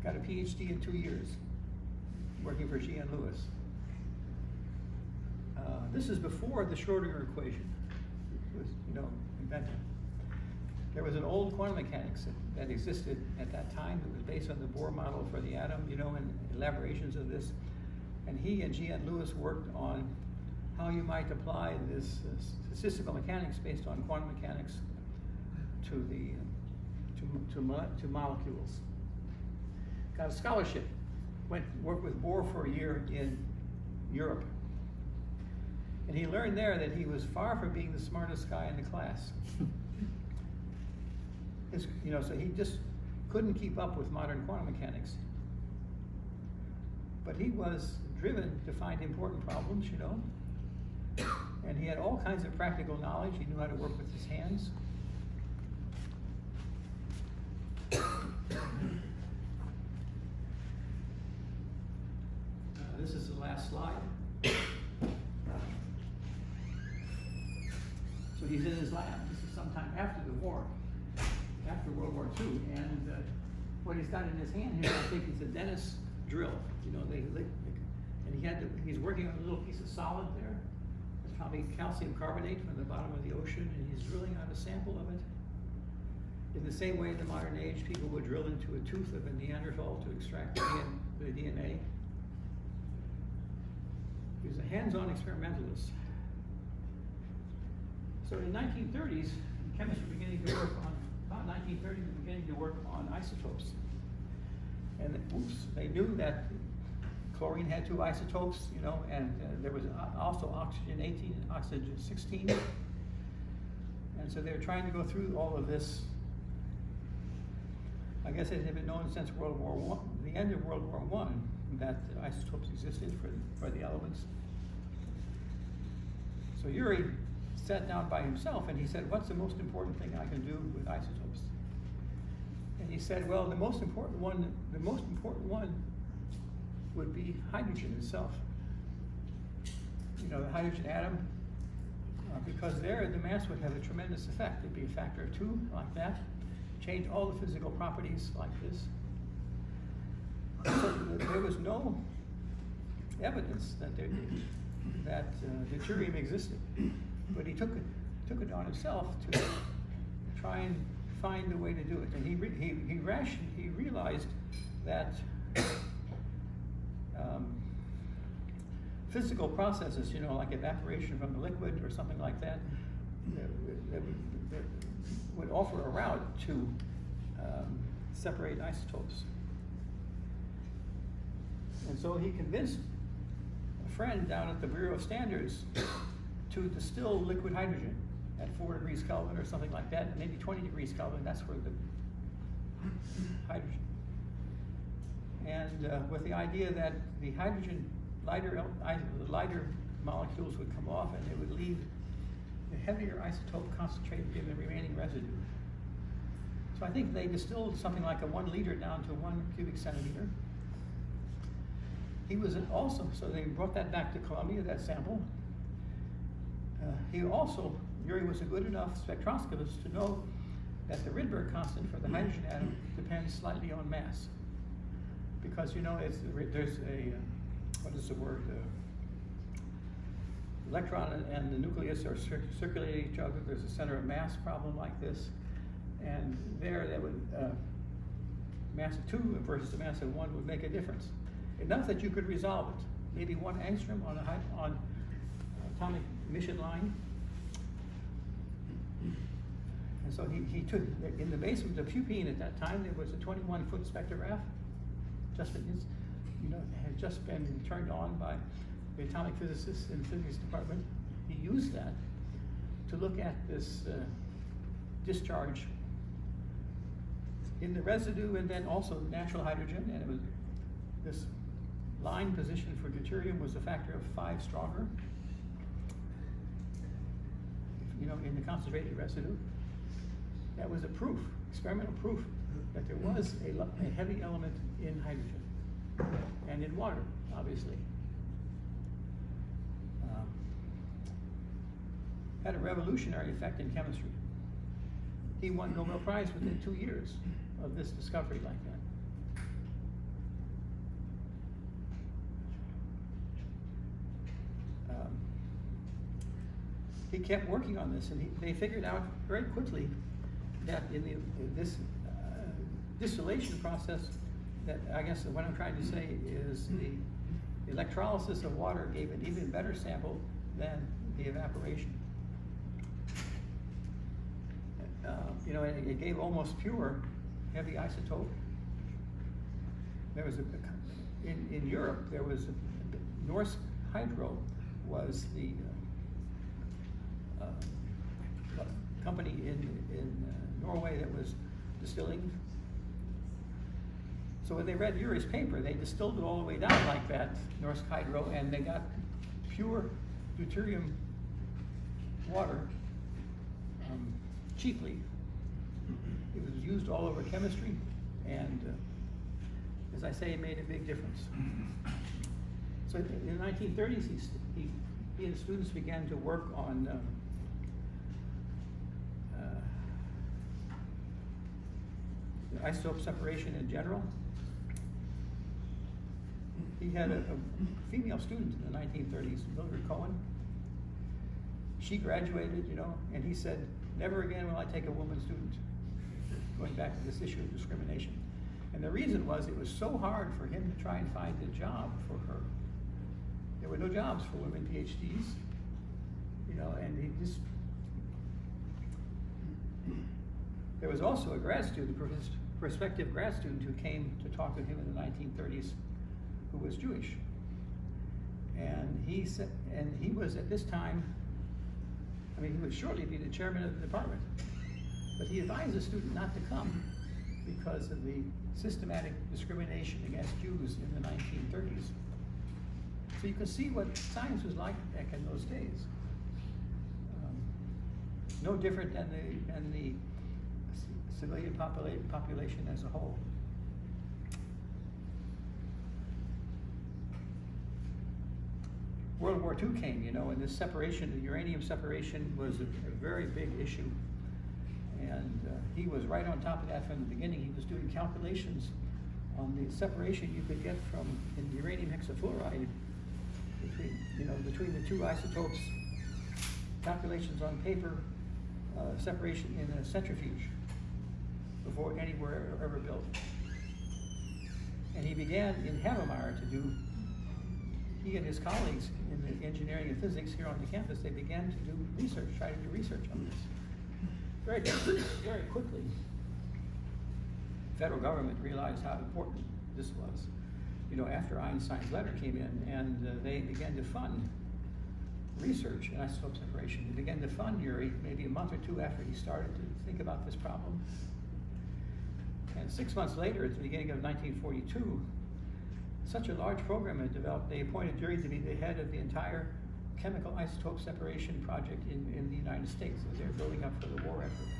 Got a PhD in 2 years, working for G.N. Lewis. This is before the Schrodinger equation was, you know, invented. There was an old quantum mechanics that existed at that time that was based on the Bohr model for the atom, you know, and elaborations of this. And he and G.N. Lewis worked on how you might apply this statistical mechanics based on quantum mechanics to the to molecules. Got a scholarship. Went to work with Bohr for a year in Europe. And he learned there that he was far from being the smartest guy in the class. You know, so he just couldn't keep up with modern quantum mechanics. But he was driven to find important problems, you know. And he had all kinds of practical knowledge. He knew how to work with his hands. This is the last slide. So he's in his lab. This is sometime after the war. After World War II, and what he's got in his hand here, I think it's a dentist drill. You know, and he's working on a little piece of solid there. It's probably calcium carbonate from the bottom of the ocean, and he's drilling out a sample of it. In the same way in the modern age, people would drill into a tooth of a Neanderthal to extract the DNA. He was a hands-on experimentalist. So in the 1930s, chemists were beginning to work on. About 1930, they were beginning to work on isotopes. And they knew that chlorine had two isotopes, you know, and there was also oxygen 18 and oxygen 16. And so they were trying to go through all of this. I guess it had been known since World War I, the end of World War I, that isotopes existed for the elements. So Urey sat down by himself and he said, what's the most important thing I can do with isotopes? And he said, well, the most important one would be hydrogen itself. You know, the hydrogen atom, because there the mass would have a tremendous effect. It'd be a factor of 2 like that, change all the physical properties like this. So there was no evidence that deuterium existed. But he took it on himself to try and find a way to do it. And he realized that physical processes, you know, like evaporation from a liquid or something like that, that would offer a route to separate isotopes. And so he convinced a friend down at the Bureau of Standards to distill liquid hydrogen at 4 degrees Kelvin or something like that, maybe 20 degrees Kelvin, that's where the hydrogen. And with the idea that the hydrogen lighter molecules would come off and they would leave the heavier isotope concentrated in the remaining residue. So I think they distilled something like a 1 liter down to 1 cubic centimeter. He was also, so they brought that back to Columbia, that sample. He also, Urey was a good enough spectroscopist to know that the Rydberg constant for the hydrogen atom depends slightly on mass. Because, you know, there's a, what is the word? Electron and the nucleus are circulating each other. There's a center of mass problem like this. And there, that would mass of 2 versus the mass of 1 would make a difference. Enough that you could resolve it. Maybe 1 angstrom on an atomic emission line. And so he took, in the basement of Pupin at that time, there was a 21-foot spectrograph, had just been turned on by the atomic physicists in the physics department. He used that to look at this discharge in the residue and then also natural hydrogen, and it was this line position for deuterium was a factor of 5 stronger, in the concentrated residue. That was a proof, experimental proof, that there was a heavy element in hydrogen and in water, obviously. Had a revolutionary effect in chemistry. He won the Nobel Prize within 2 years of this discovery like that. He kept working on this, and they figured out very quickly that in this distillation process, that I guess what I'm trying to say is the electrolysis of water gave an even better sample than the evaporation. It gave almost pure heavy isotope. There was in Europe, there was Norsk Hydro was the company in Norway that was distilling. So when they read Urey's paper, they distilled it all the way down like that, Norsk Hydro, and they got pure deuterium water cheaply. It was used all over chemistry, and as I say, it made a big difference. So in the 1930s, he and students began to work on isotope separation in general. He had a female student in the 1930s, Mildred Cohen. She graduated, and he said, "Never again will I take a woman student," going back to this issue of discrimination. And the reason was it was so hard for him to try and find a job for her. There were no jobs for women PhDs, and he just... There was also a grad student, prospective grad student, who came to talk to him in the 1930s, who was Jewish. And he was at this time, he would shortly be the chairman of the department, but he advised the student not to come because of the systematic discrimination against Jews in the 1930s. So you can see what science was like back in those days. No different than the civilian population as a whole. World War II came, and this separation, the uranium separation, was a very big issue. And he was right on top of that from the beginning. He was doing calculations on the separation you could get from in uranium hexafluoride between the 2 isotopes, calculations on paper, separation in a centrifuge, before anywhere ever built. And he began in Havemeyer he and his colleagues in the engineering and physics here on the campus, they began to do research, try to do research on this. Very quickly, the federal government realized how important this was. After Einstein's letter came in, and they began to fund research in isotope separation. They began to fund Urey maybe a month or 2 after he started to think about this problem. And 6 months later, at the beginning of 1942, such a large program had developed, they appointed Urey to be the head of the entire chemical isotope separation project in the United States, as they're building up for the war effort.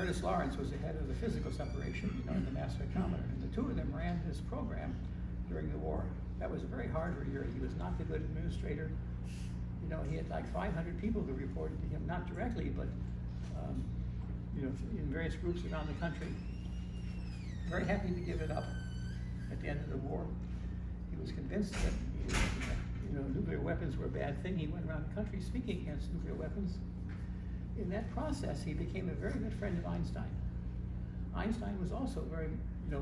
Ernest Lawrence was the head of the physical separation, in the mass spectrometer, and the 2 of them ran this program during the war. That was very hard for Urey. He was not the good administrator. He had like 500 people who reported to him, not directly, but in various groups around the country. Very happy to give it up at the end of the war. He was convinced that nuclear weapons were a bad thing. He went around the country speaking against nuclear weapons. In that process, he became a very good friend of Einstein. Einstein was also very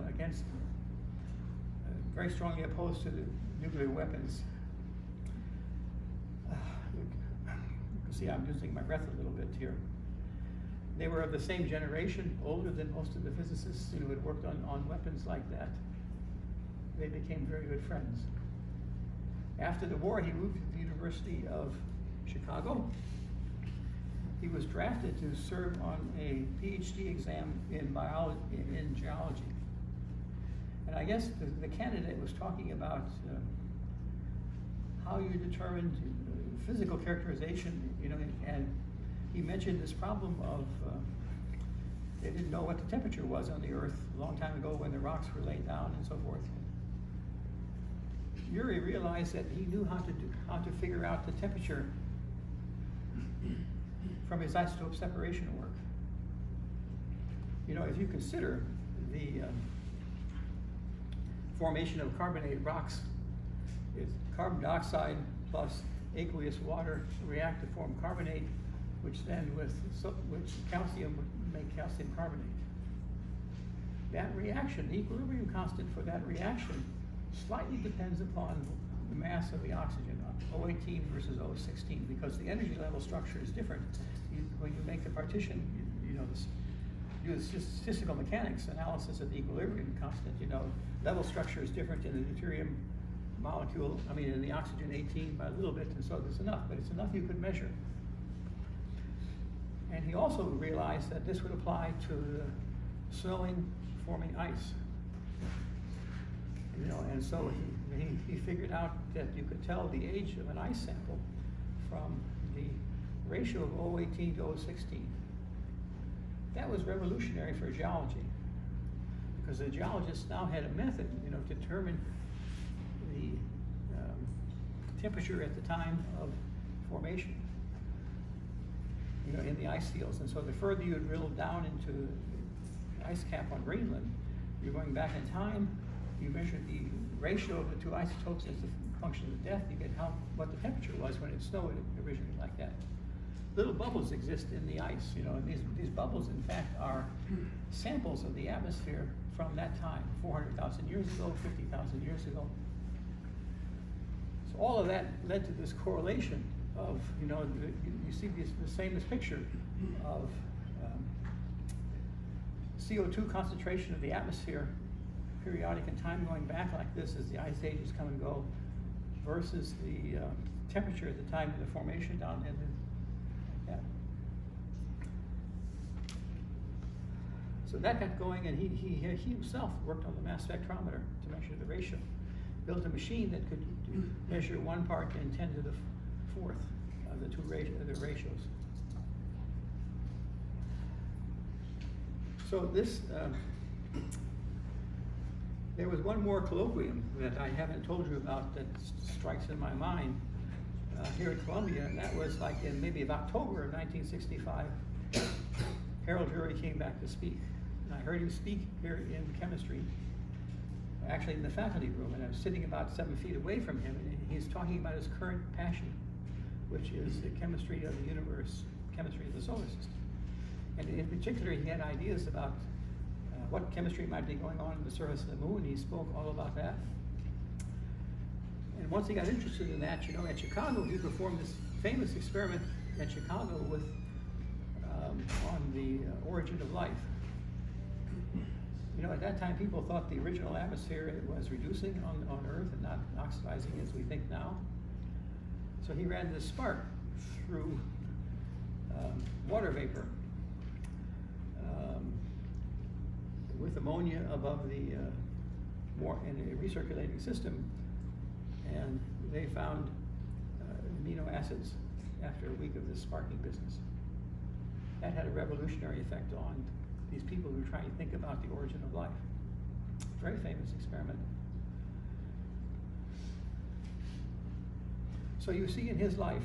against, very strongly opposed to the nuclear weapons. You can see I'm losing my breath a little bit here. They were of the same generation, older than most of the physicists who had worked on weapons like that. They became very good friends. After the war, he moved to the University of Chicago. He was drafted to serve on a PhD exam in geology. And I guess the candidate was talking about how you determined physical characterization, and he mentioned this problem of they didn't know what the temperature was on the Earth a long time ago when the rocks were laid down and so forth. Urey realized that he knew how to figure out the temperature from his isotope separation work. If you consider the formation of carbonated rocks, it's carbon dioxide plus aqueous water react to form carbonate, which then with calcium would make calcium carbonate. That reaction, the equilibrium constant for that reaction, slightly depends upon the mass of the oxygen, O18 versus O16, because the energy level structure is different. When you make the partition, do the statistical mechanics analysis of the equilibrium constant, level structure is different in the deuterium molecule, in the oxygen 18 by a little bit, and so there's enough, but it's enough you could measure. And he also realized that this would apply to the snowing, forming ice. And so he figured out that you could tell the age of an ice sample from the ratio of O18 to O16. That was revolutionary for geology, because the geologists now had a method, to determine the temperature at the time of formation, in the ice fields. And so the further you drill down into the ice cap on Greenland, you're going back in time. You measure the ratio of the two isotopes as a function of the depth. You get what the temperature was when it snowed originally, like that. Little bubbles exist in the ice, and these bubbles, in fact, are samples of the atmosphere from that time, 400,000 years ago, 50,000 years ago. So all of that led to this correlation of, you see the famous picture of CO2 concentration of the atmosphere, periodic in time going back like this as the ice ages come and go, versus the temperature at the time of the formation down in like that. So that got going, and he himself worked on the mass spectrometer to measure the ratio. Built a machine that could measure 1 part in 10⁴ of the two ratios. So this. There was one more colloquium that I haven't told you about that strikes in my mind here at Columbia, and that was like in maybe October of 1965, Harold Urey came back to speak. And I heard him speak here in chemistry, actually in the faculty room, and I was sitting about 7 feet away from him, and he's talking about his current passion, which is the chemistry of the universe, chemistry of the solar system. And in particular, he had ideas about what chemistry might be going on in the surface of the moon. He spoke all about that. And once he got interested in that, at Chicago, he performed this famous experiment at Chicago with, on the origin of life. At that time, people thought the original atmosphere was reducing on Earth and not oxidizing as we think now. So he ran this spark through water vapor with ammonia above the in a recirculating system, and they found amino acids after a week of this sparking business. That had a revolutionary effect on these people who were trying to think about the origin of life. Very famous experiment. So you see in his life,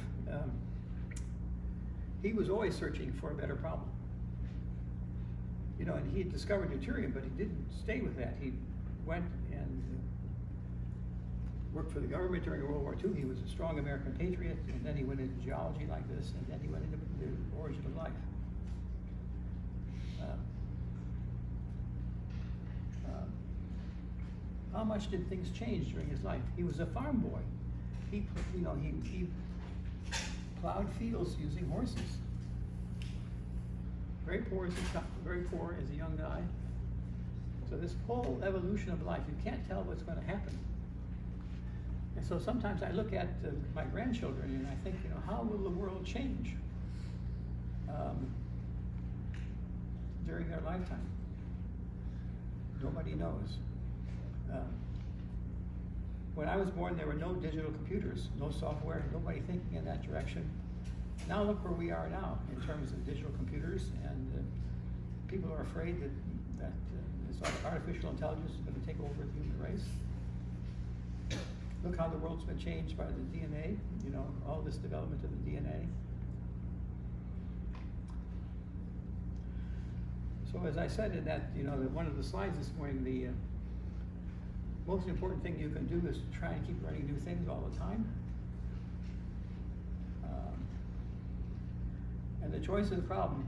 he was always searching for a better problem. And he had discovered deuterium, but he didn't stay with that. He went and worked for the government during World War II. He was a strong American patriot, and then he went into geology like this, and then he went into the origin of life. How much did things change during his life? He was a farm boy. He, you know, he plowed fields using horses. Very poor as a young guy. So this whole evolution of life, you can't tell what's going to happen. And so sometimes I look at my grandchildren and I think, you know, how will the world change during their lifetime? Nobody knows. When I was born, there were no digital computers, no software, nobody thinking in that direction. Now look where we are now in terms of digital computers, and people are afraid that this artificial intelligence is going to take over the human race. Look how the world's been changed by the DNA, you know, all this development of the DNA. So as I said in that, you know, one of the slides this morning, the most important thing you can do is try and keep learning new things all the time. And the choice of the problem.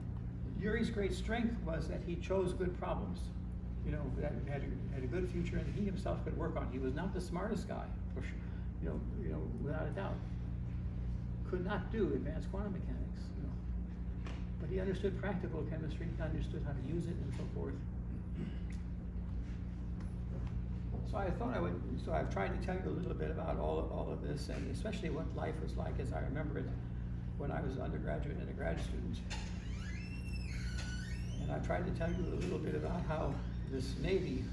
Urey's great strength was that he chose good problems, you know, that had a good future and he himself could work on. He was not the smartest guy, for sure, you know, without a doubt. Could not do advanced quantum mechanics, you know. But he understood practical chemistry, he understood how to use it and so forth. So I thought I would, so I've tried to tell you a little bit about all of this, and especially what life was like as I remember it when I was an undergraduate and a grad student. And I tried to tell you a little bit about how this Navy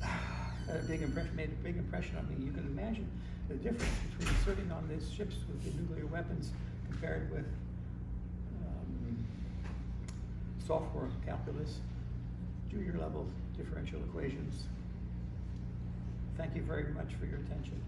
had a made a big impression on me. You can imagine the difference between serving on these ships with the nuclear weapons compared with software calculus, junior level differential equations. Thank you very much for your attention.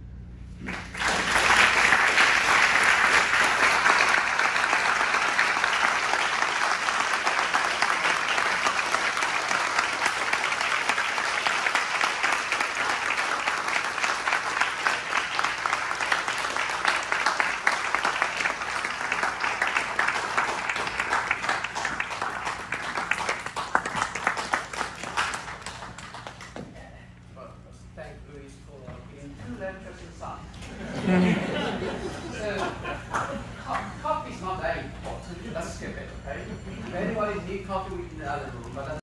Thank Luis for being too left of the sun.